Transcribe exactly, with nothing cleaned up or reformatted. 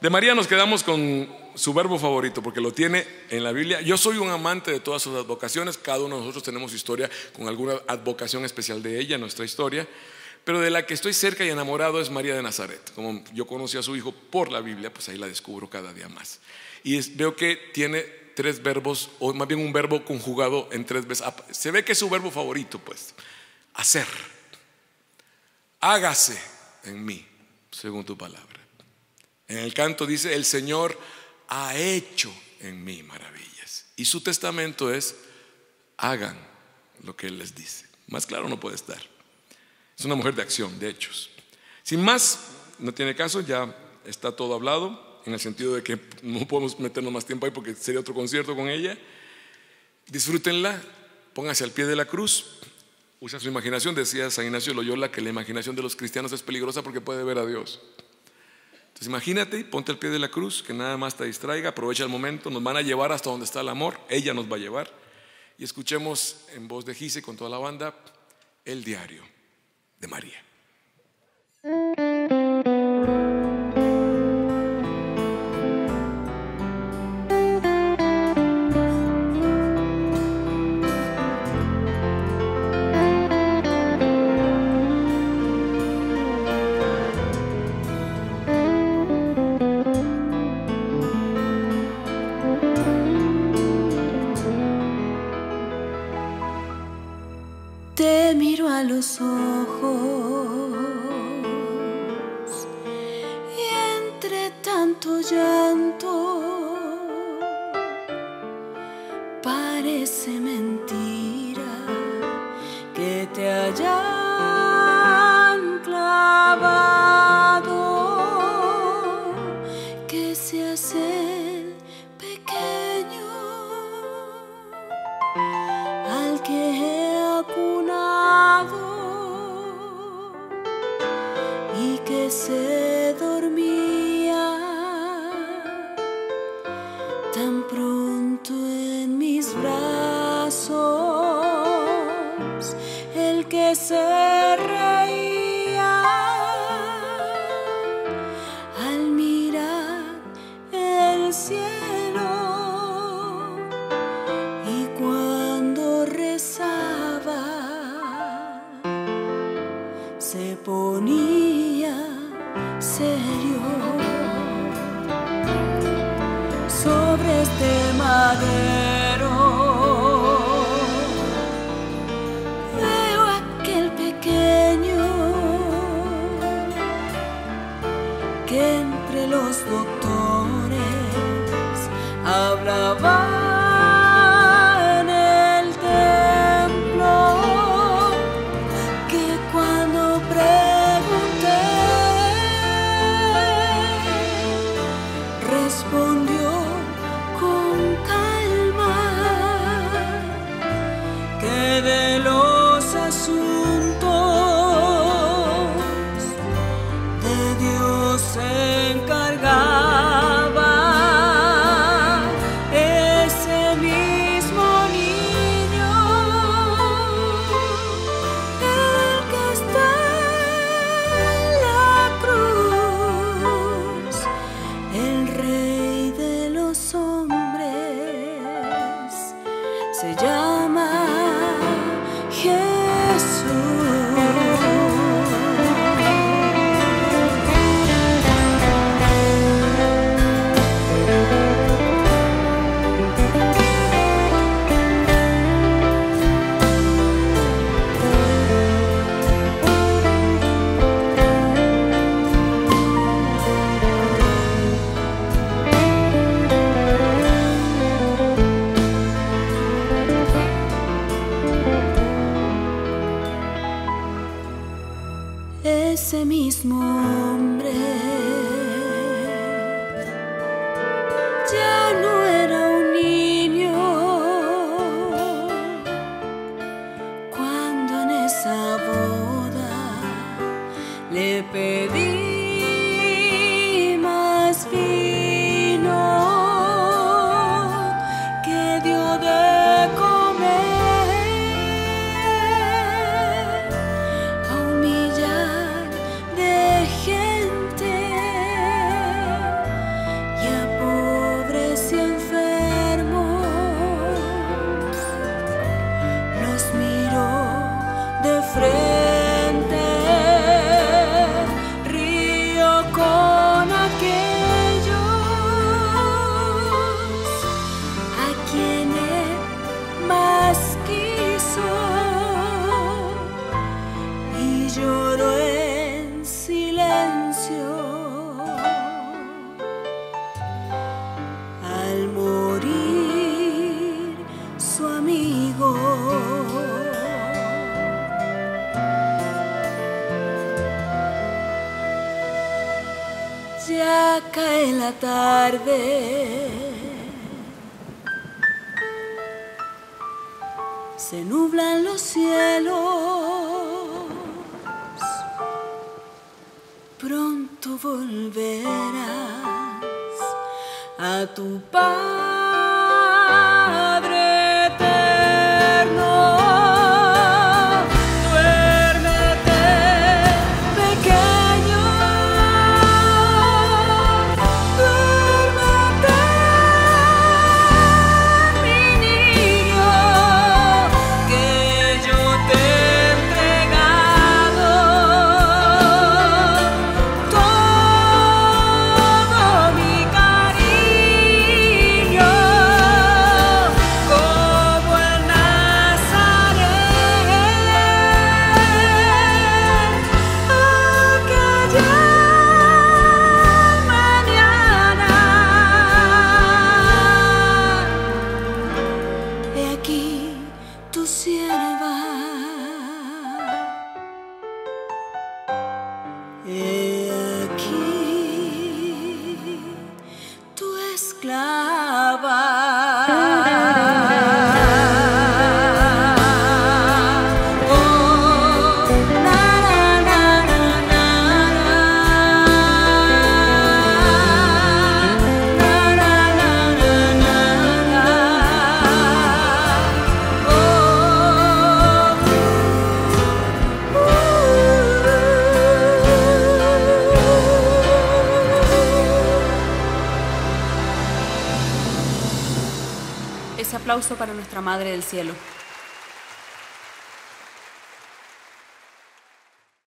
De María nos quedamos con su verbo favorito, porque lo tiene en la Biblia. Yo soy un amante de todas sus advocaciones. Cada uno de nosotros tenemos historia con alguna advocación especial de ella, nuestra historia. Pero de la que estoy cerca y enamorado es María de Nazaret. Como yo conocí a su hijo por la Biblia, pues ahí la descubro cada día más. Y veo que tiene tres verbos, o más bien un verbo conjugado en tres veces. Se ve que es su verbo favorito, pues. Hacer. Hágase en mí, según tu palabra. En el canto dice: el Señor ha hecho en mí maravillas. Y su testamento es: hagan lo que Él les dice. Más claro no puede estar. Es una mujer de acción, de hechos. Sin más, no tiene caso, ya está todo hablado, en el sentido de que no podemos meternos más tiempo ahí porque sería otro concierto con ella. Disfrútenla, pónganse al pie de la cruz, usa su imaginación. Decía San Ignacio Loyola que la imaginación de los cristianos es peligrosa porque puede ver a Dios. Entonces imagínate, ponte al pie de la cruz, que nada más te distraiga, aprovecha el momento. Nos van a llevar hasta donde está el amor, ella nos va a llevar. Y escuchemos en voz de Gise con toda la banda El Diario de María. Te miro a los ojos y entre tanto llanto parece mentira que te hayan clavado, que se hace pequeño al que y que se dormía tan pronto en mis brazos, el que se reía al mirar el cielo y cuando rezaba se ponía serio sobre este madero. Veo aquel pequeño que entre los doctores hablaba. Ese mismo hombre ya no era un niño cuando en esa boda le pedí más vino que dio de comer. cae la tarde. Se nublan los cielos, pronto volverás a tu Padre eterno. Duérmete, pequeño, duérmete, mi niño, que yo te he entregado todo mi cariño, como el Nazaret, aquella mañana. He aquí tu sierva, he aquí tu esclava. Oh, na, na, na, na, na. Na, na, na, na, na, na. Oh, uh. Ese aplauso para nuestra Madre del Cielo.